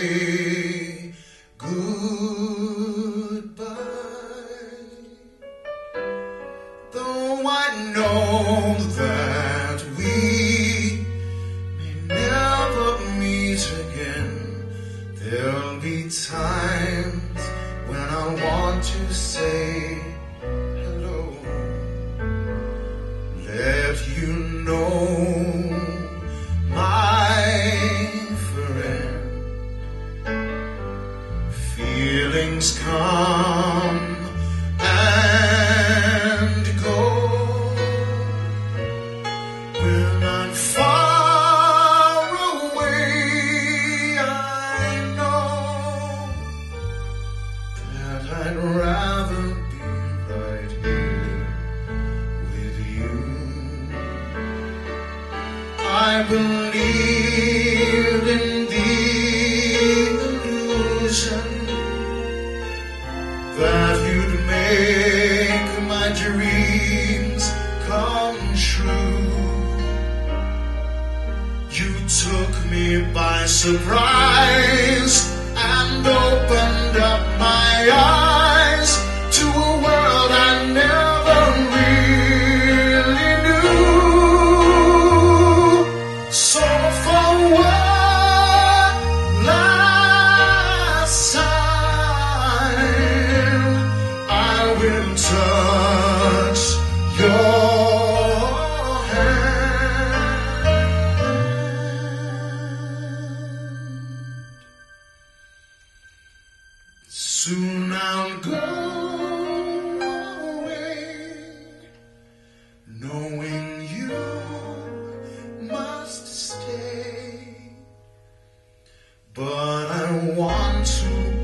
say goodbye. Though I know that we may never meet again, there'll be times when I want to say hello, let you know, my friend. Feelings come and go. When I'm far away, I know that I'd rather be right here with you. I believed in the illusion that you'd make my dreams come true. You took me by surprise and opened up my eyes to a world I never really knew. So for one last time, I will touch your hand. Soon I'll go away, knowing you must stay, but I want to